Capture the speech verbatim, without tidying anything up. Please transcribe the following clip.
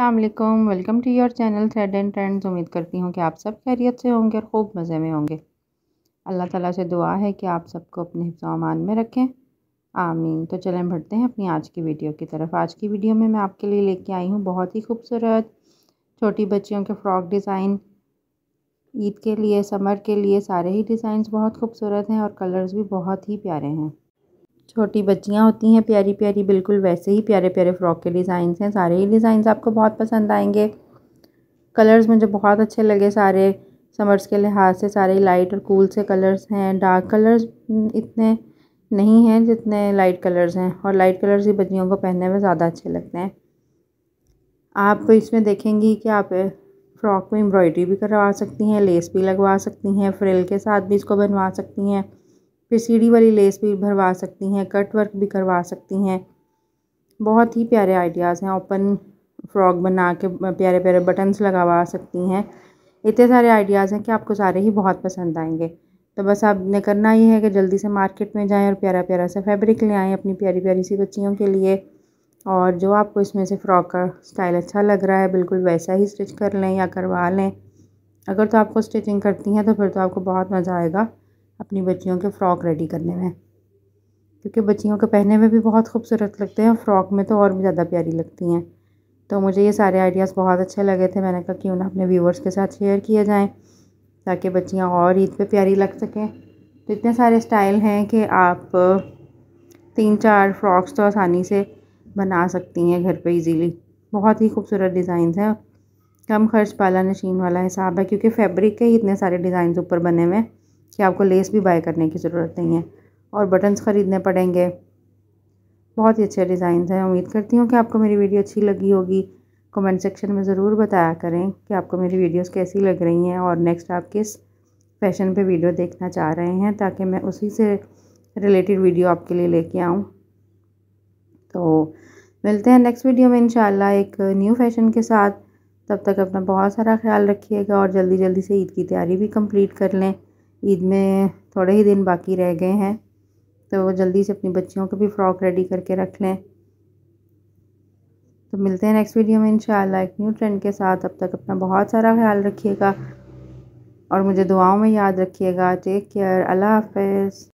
अस्सलाम वालेकुम, welcome to your channel thread and trends. उम्मीद करती हूँ कि आप सब खैरियत से होंगे और खूब मज़े में होंगे। अल्लाह ताला से दुआ है कि आप सबको अपने हिफ्ज़ व अमान में रखें, आमीन। तो चलें बढ़ते हैं अपनी आज की वीडियो की तरफ। आज की वीडियो में मैं आपके लिए लेके आई हूँ बहुत ही खूबसूरत छोटी बच्चियों के फ़्रॉक डिज़ाइन। ईद के लिए, समर के लिए सारे ही डिज़ाइंस बहुत खूबसूरत हैं और कलर्स भी बहुत ही प्यारे हैं। छोटी बच्चियां होती हैं प्यारी प्यारी, बिल्कुल वैसे ही प्यारे प्यारे फ़्रॉक के डिज़ाइंस हैं। सारे ही डिज़ाइंस आपको बहुत पसंद आएंगे। कलर्स मुझे बहुत अच्छे लगे सारे, समर्स के लिहाज से सारे लाइट और कूल से कलर्स हैं। डार्क कलर्स इतने नहीं हैं जितने लाइट कलर्स हैं, और लाइट कलर्स ही बच्चियों को पहनने में ज़्यादा अच्छे लगते हैं। आप इसमें देखेंगी कि आप फ़्रॉक में एम्ब्रॉयडरी भी करवा सकती हैं, लेस भी लगवा सकती हैं, फ्रिल के साथ भी इसको बनवा सकती हैं, फिर सीढ़ी वाली लेस भी भरवा सकती हैं, कट वर्क भी करवा सकती हैं। बहुत ही प्यारे आइडियाज़ हैं। ओपन फ्रॉक बना के प्यारे प्यारे बटन्स लगवा सकती हैं। इतने सारे आइडियाज़ हैं कि आपको सारे ही बहुत पसंद आएंगे। तो बस आपने करना ये है कि जल्दी से मार्केट में जाएं और प्यारा प्यारा सा फैब्रिक ले आएँ अपनी प्यारी प्यारी सी बच्चियों के लिए, और जो आपको इसमें से फ़्रॉक का स्टाइल अच्छा लग रहा है बिल्कुल वैसा ही स्टिच कर लें या करवा लें। अगर तो आपको स्टिचिंग करती हैं तो फिर तो आपको बहुत मज़ा आएगा अपनी बच्चियों के फ़्रॉक रेडी करने में, क्योंकि बच्चियों के पहने में भी बहुत खूबसूरत लगते हैं, फ़्रॉक में तो और भी ज़्यादा प्यारी लगती हैं। तो मुझे ये सारे आइडियाज़ बहुत अच्छे लगे थे। मैंने कहा क्यों ना अपने व्यूवर्स के साथ शेयर किया जाए ताकि बच्चियां और ईद पे प्यारी लग सकें। तो इतने सारे स्टाइल हैं कि आप तीन चार फ़्रॉक्स तो आसानी से बना सकती हैं घर पर ईज़िली। बहुत ही खूबसूरत डिज़ाइन हैं, कम खर्च पाला नशीन वाला हिसाब है, क्योंकि फ़ैब्रिक के ही इतने सारे डिज़ाइन ऊपर बने हुए हैं कि आपको लेस भी बाय करने की ज़रूरत नहीं है और बटन्स ख़रीदने पड़ेंगे। बहुत ही अच्छे डिज़ाइंस हैं। उम्मीद करती हूँ कि आपको मेरी वीडियो अच्छी लगी होगी। कमेंट सेक्शन में ज़रूर बताया करें कि आपको मेरी वीडियोस कैसी लग रही हैं और नेक्स्ट आप किस फैशन पे वीडियो देखना चाह रहे हैं, ताकि मैं उसी से रिलेटेड वीडियो आपके लिए लेके आऊँ। तो मिलते हैं नेक्स्ट वीडियो में इंशाल्लाह एक न्यू फैशन के साथ। तब तक अपना बहुत सारा ख्याल रखिएगा और जल्दी जल्दी से ईद की तैयारी भी कम्प्लीट कर लें। ईद में थोड़े ही दिन बाकी रह गए हैं, तो वो जल्दी से अपनी बच्चियों को भी फ़्रॉक रेडी करके रख लें। तो मिलते हैं नेक्स्ट वीडियो में इंशाल्लाह एक न्यू ट्रेंड के साथ। अब तक अपना बहुत सारा ख्याल रखिएगा और मुझे दुआओं में याद रखिएगा। टेक केयर, अल्लाह हाफ़िज़।